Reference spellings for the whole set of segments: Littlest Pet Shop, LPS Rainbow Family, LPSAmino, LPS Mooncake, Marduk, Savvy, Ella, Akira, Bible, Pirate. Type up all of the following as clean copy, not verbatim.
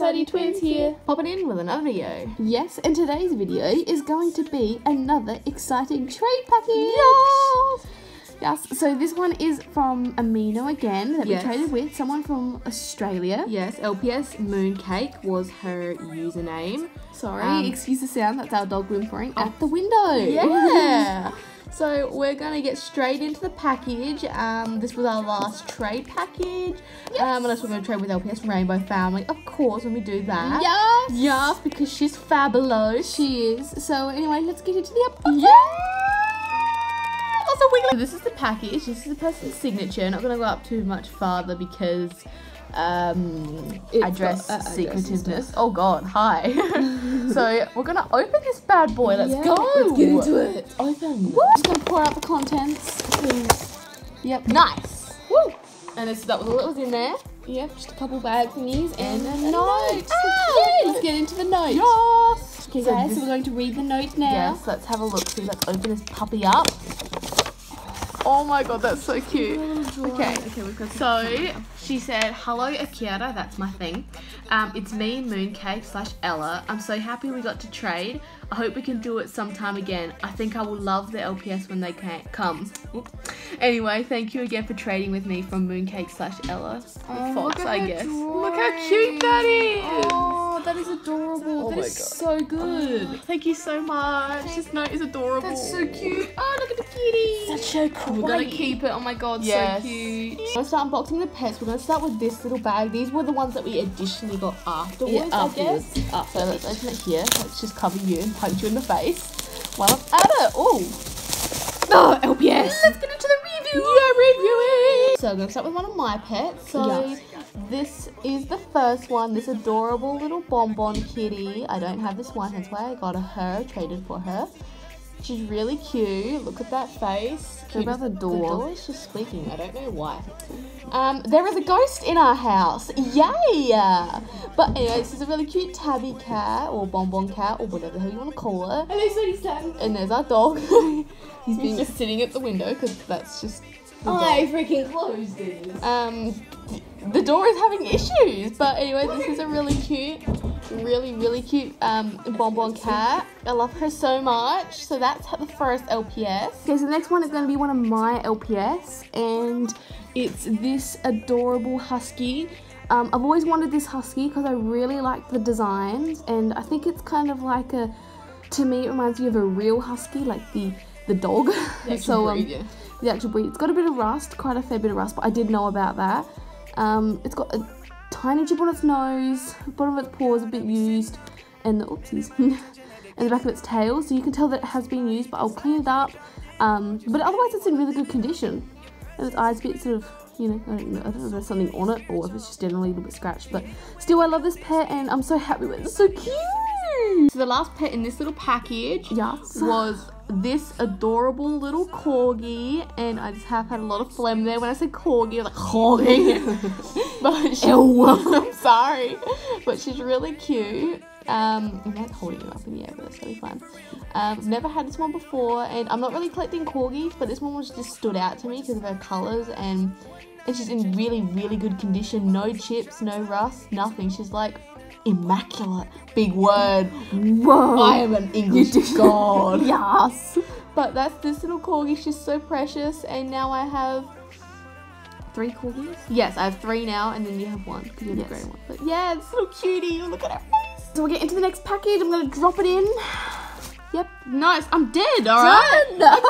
LPS IDTwins here, popping in with another video. Yes, and today's video is going to be another exciting treat package. Yes. Yes, so this one is from Amino again, that we traded with someone from Australia. Yes, LPS Mooncake was her username. Sorry, excuse the sound, that's our dog whimpering at the window. Yeah! So we're going to get straight into the package. This was our last trade package. Yes. Unless we're going to trade with LPS Rainbow Family. Of course, when we do that. Yes! Yes, because she's fabulous. She is. So anyway, let's get into the update. Yes! So this is the package, this is the person's signature. Not going to go up too much farther because address secretiveness. Oh god, hi. So we're going to open this bad boy, let's go. Let's get into it. Let's open. Woo! I'm just going to pour out the contents. Yep. Nice. Woo! And this, that was all that was in there. Yep, just a couple bag thingies and a note. Ah, let's get into the note. Yes. Okay guys, so we're going to read the note now. Yes, let's have a look. So let's open this puppy up. Oh my god, that's so cute. Okay, so she said, hello Akira, that's my thing. It's me, Mooncake/Ella. I'm so happy we got to trade. I hope we can do it sometime again. I think I will love the LPS when they come. Oops. Anyway, thank you again for trading with me from Mooncake/Ella. Oh, Fox, I guess. Drawing. Look how cute that is. Oh, that is adorable. Oh, that is so good. Oh, thank you so much. This note is adorable. That's so cute. Oh, look at the kitty. That's so cool. We're going to keep it. Oh my god, yes. So cute. We're going to start unboxing the pets. We're going to start with this little bag. These were the ones that we additionally got afterwards, I guess. So let's open it here. Let's just cover you. Punch you in the face while I'm at it. Oh, no, LPS. Let's get into the review. Yeah, reviewing. So I'm going to start with one of my pets. So this is the first one, this adorable little bonbon kitty. I don't have this one, that's why I got her, traded for her. She's really cute. Look at that face. What about the door? The door is just squeaking. I don't know why. There is a ghost in our house. Yay! But anyway, this is a really cute tabby cat or bonbon cat or whatever the hell you want to call it. And there's our dog. He's been just sitting at the window because that's just. I freaking closed it. The door is having issues. But anyway, this is a really cute. Really cute bonbon cat. I love her so much. So that's the first LPS. Okay, so the next one is going to be one of my LPS, and it's this adorable husky. I've always wanted this husky because I really like the designs, and I think it's kind of like a, to me it reminds me of a real husky, like the dog. The so breed, the actual breed. It's got a bit of rust, quite a fair bit of rust, but I did know about that. It's got a tiny chip on its nose, bottom of its paws a bit used, and the oopsies, and the back of its tail, so you can tell that it has been used, but I'll clean it up. But otherwise it's in really good condition, and its eyes a bit sort of, you know, I don't know if there's something on it or if it's just generally a little bit scratched, but still I love this pet and I'm so happy with it. It's so cute. So the last pet in this little package was this adorable little corgi, and I just have had a lot of phlegm there when I said corgi, I was like corgi. But she, I'm sorry, but she's really cute. I'm not holding her up in the air, but that's really fun. Never had this one before, and I'm not really collecting corgis, but this one was just stood out to me because of her colours, and she's in really good condition. No chips, no rust, nothing. She's like immaculate. Big word. Whoa! I am an English god. Yes. But that's this little corgi. She's so precious, and now I have. 3 corgis? Yes, I have 3 now, and then you have 1 because you have a grey one. But yeah, it's a little cutie. Look at her face. So we'll get into the next package. I'm going to drop it in. Yep. Nice. I'm dead, alright? I'm dead.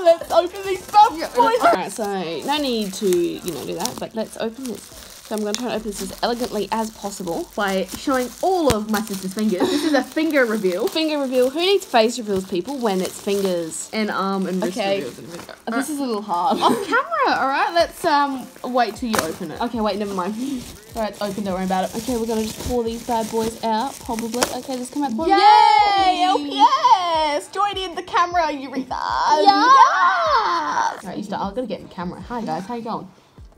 Wait, let's open these boxes. Alright, so no need to, you know, do that, but let's open this. So I'm going to try and open this as elegantly as possible by showing all of my sister's fingers. This is a finger reveal. Finger reveal. Who needs face reveals, people, when it's fingers and arm and wrist reveals and finger? All this is a little hard. Off camera, alright? Let's wait till you open it. Okay, wait, never mind. Alright, it's open, don't worry about it. Okay, we're going to just pour these bad boys out, probably. Okay, just come out. Yay! LPS! Join in the camera, Eureka! Yeah! Alright, you start. I've got to get in the camera. Hi guys, how you going?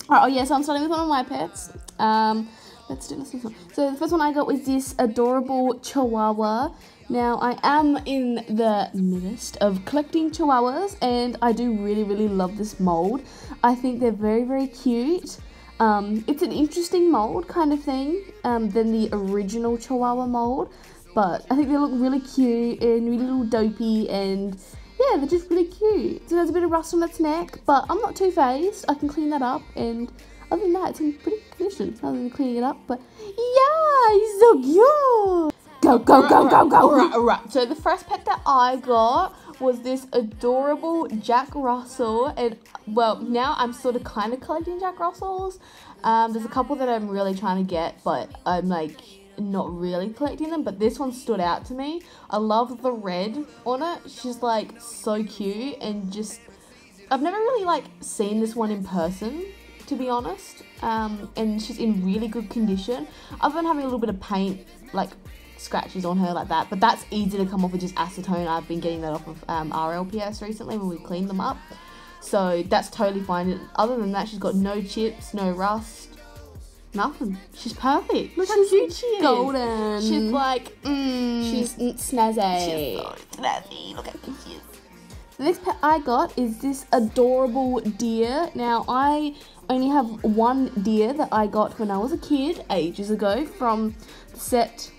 Right, oh yeah, so I'm starting with one of my pets. Let's do this one. So the first one I got was this adorable chihuahua. Now I am in the midst of collecting chihuahuas, and I do really love this mold. I think they're very cute. It's an interesting mold kind of thing than the original Chihuahua mold, but I think they look really cute and really little dopey, and yeah, they're just really cute. So there's a bit of rust on its neck, but I'm not too phased. I can clean that up, and other than that, it's in pretty good condition other than cleaning it up. But yeah, he's so cute. Go, go, go, go, go. All right. So the first pet that I got was this adorable Jack Russell, and well, now I'm sort of kind of collecting Jack Russells. There's a couple that I'm really trying to get, but I'm like not really collecting them, but this one stood out to me. I love the red on it. She's like so cute, and just I've never really like seen this one in person, to be honest, and she's in really good condition other than having a little bit of paint like scratches on her like that, but that's easy to come off with just acetone. I've been getting that off of our LPS recently when we clean them up, so that's totally fine. And other than that, she's got no chips, no rust, nothing. She's perfect. Look how cute she is. Golden. She's like, she's snazzy. She's so snazzy. Look how cute she is. The next pet I got is this adorable deer. Now, I only have one deer that I got when I was a kid ages ago from the set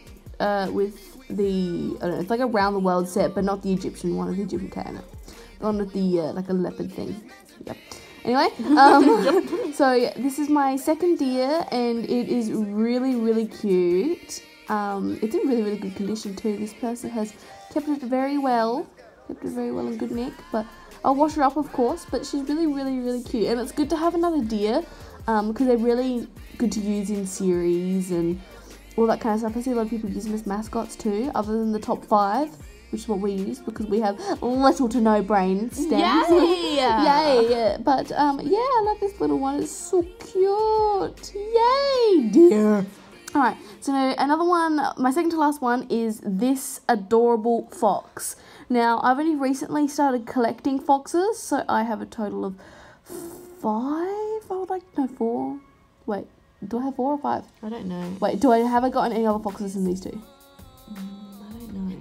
with the, I don't know, it's like a round the world set, but not the Egyptian one, the Egyptian cat in it. The one with the, like a leopard thing. Yep. Anyway, so yeah, this is my second deer, and it is really, really cute. It's in really, really good condition too. This person has kept it very well. Kept it very well in good nick, but I'll wash her up, of course, but she's really, really, really cute. And it's good to have another deer, because they're really good to use in series and all that kind of stuff. I see a lot of people use them as mascots too, other than the top five, which is what we use because we have little to no brain stems. Yay! Yay! But, yeah, I love this little one. It's so cute. Yay, deer! Alright, so another one, my second to last one, is this adorable fox. Now, I've only recently started collecting foxes, so I have a total of four. Wait, do I have four or five? I don't know. Wait, have I gotten any other foxes in these two?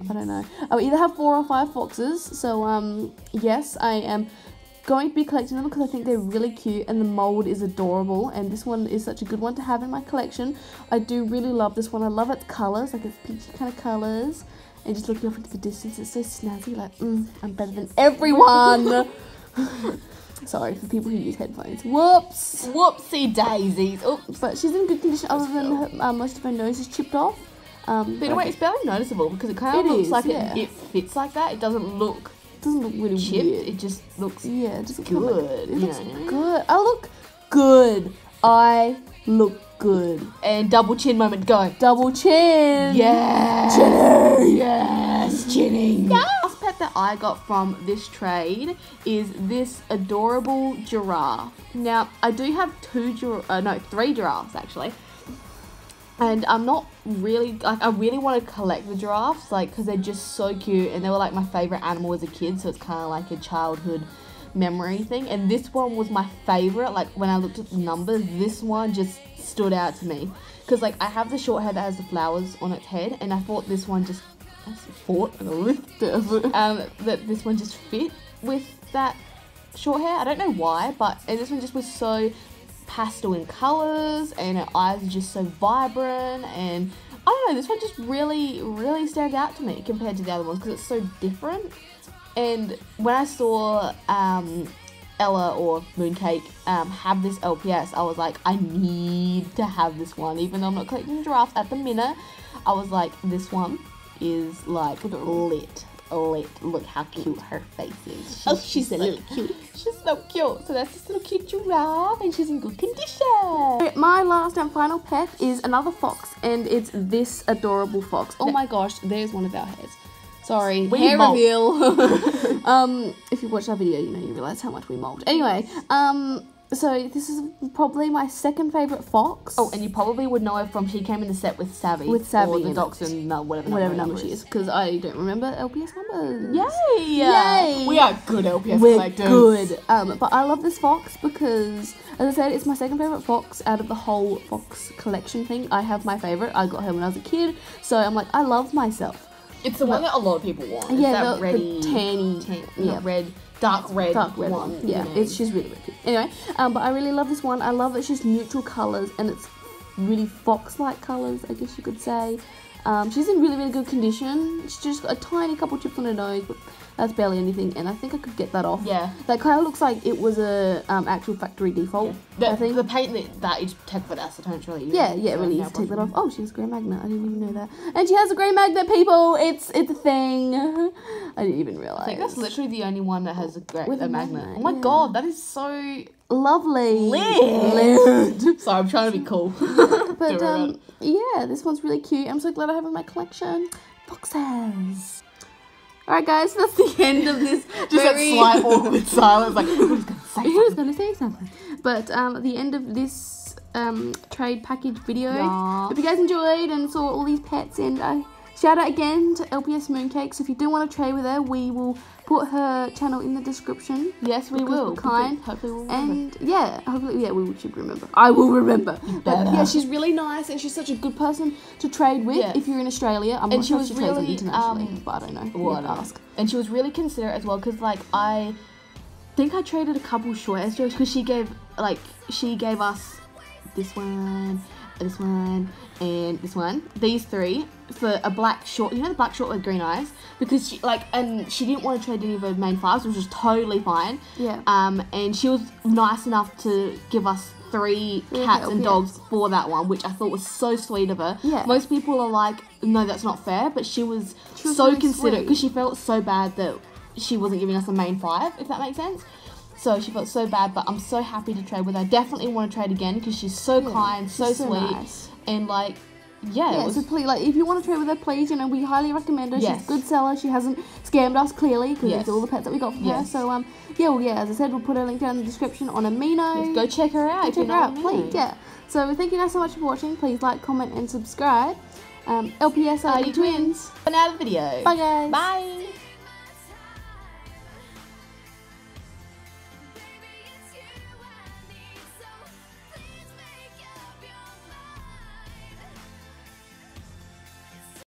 I don't know. I either have four or five foxes, so yes, I am going to be collecting them because I think they're really cute and the mold is adorable, and this one is such a good one to have in my collection. I do really love this one. I love its colours, like its peachy kind of colours, and just looking off into the distance, it's so snazzy, like, I'm better than everyone. Sorry for people who use headphones. Whoops! Whoopsie daisies. Oops. But she's in good condition other than her, most of her nose is chipped off. But anyway, it's barely noticeable because it kind of looks like it fits like that. It doesn't look really chipped. Weird. It just looks good. It looks good. I look good. I look good. And double chin moment. Go. Double chin. Yes. Chinning. Yes. Chinning. Yeah. That I got from this trade is this adorable giraffe. Now, I do have three giraffes actually, and I'm not really like, I really want to collect the giraffes, like, because they're just so cute and they were like my favorite animal as a kid, so it's kind of like a childhood memory thing. And this one was my favorite. Like, when I looked at the numbers, this one just stood out to me because, like, I have the short hair that has the flowers on its head, and I thought this one just that this one just fit with that short hair. I don't know why, but this one just was so pastel in colours, and her eyes are just so vibrant, and I don't know, this one just really, really stands out to me compared to the other ones because it's so different. And when I saw Ella or Mooncake have this LPS, I was like, I need to have this one. Even though I'm not collecting giraffes at the minute, I was like, this one is like lit. Look how cute her face is. She's a little cute. She's so cute. So that's this little cute giraffe, and she's in good condition. My last and final pet is another fox, and it's this adorable fox. Oh my gosh, there's one of our hairs. Sorry, hair reveal. If you watch our video, you know, you realise how much we mould. Anyway, so this is probably my second favourite fox. Oh, and you probably would know her from, she came in the set with Savvy. With Savvy. Or the Dachshund, whatever number she is. Because I don't remember LPS numbers. Yay! Yay! We are good LPS collectors. We're good. But I love this fox because, as I said, it's my second favourite fox out of the whole fox collection thing. I have my favourite. I got her when I was a kid. So I'm like, I love myself. It's the one that a lot of people want. Yeah, the tanny. Yeah, red. dark red one. Yeah, you know. She's really pretty. Anyway, but I really love this one. I love that she's neutral colours and it's really fox-like colours, I guess you could say. She's in really, really good condition. She's just got a tiny couple chips on her nose, but that's barely anything, and I think I could get that off. Yeah. That kind of looks like it was a actual factory default, yeah. I think. The paint that is tech for acetone, really. Yeah, yeah, it really is. Take that off. Oh, she has a grey magnet. I didn't even know that. And she has a grey magnet, people! It's a thing. I didn't even realise. I think that's literally the only one that has a magnet. Oh my god, that is so... lovely. Lit. Sorry, I'm trying to be cool. But yeah, this one's really cute. I'm so glad I have it in my collection. Boxes. Alright guys, so that's the end of this. Just very... that slight awkward silence. Like, who's going to say something? But at the end of this trade package video, hope you guys enjoyed and saw all these pets, and shout out again to LPS Mooncake. So if you do want to trade with her, we will put her channel in the description. Yes, we will. Kind. Hopefully we'll remember. And yeah, hopefully, yeah, we should remember. I will remember. But yeah, she's really nice and she's such a good person to trade with if you're in Australia. I'm not sure if she trades internationally, but I don't know. Well, I'd ask. And she was really considerate as well, because like I think I traded a couple short SJs, because she gave us this one, this one, and this one, these three, for a black short, you know, the black short with green eyes, because she and she didn't want to trade any of her main fives, which was totally fine. Yeah. And she was nice enough to give us three cats and dogs for that one, which I thought was so sweet of her. Yeah. Most people are like, no, that's not fair, but she was so considerate, because she felt so bad that she wasn't giving us a main five, if that makes sense. So she felt so bad, but I'm so happy to trade with her. I definitely want to trade again, because she's so kind, so sweet, nice. And like, yeah. So please, like, if you want to trade with her, please, you know, we highly recommend her. Yes. She's a good seller. She hasn't scammed us, clearly, because it's all the pets that we got from her. So yeah, well, yeah. As I said, we'll put her link down in the description on Amino. Yes, go check her out. Go check her out, please. Yeah. So thank you guys so much for watching. Please like, comment, and subscribe. LPS IDTwins. Out of the video. Bye guys. Bye.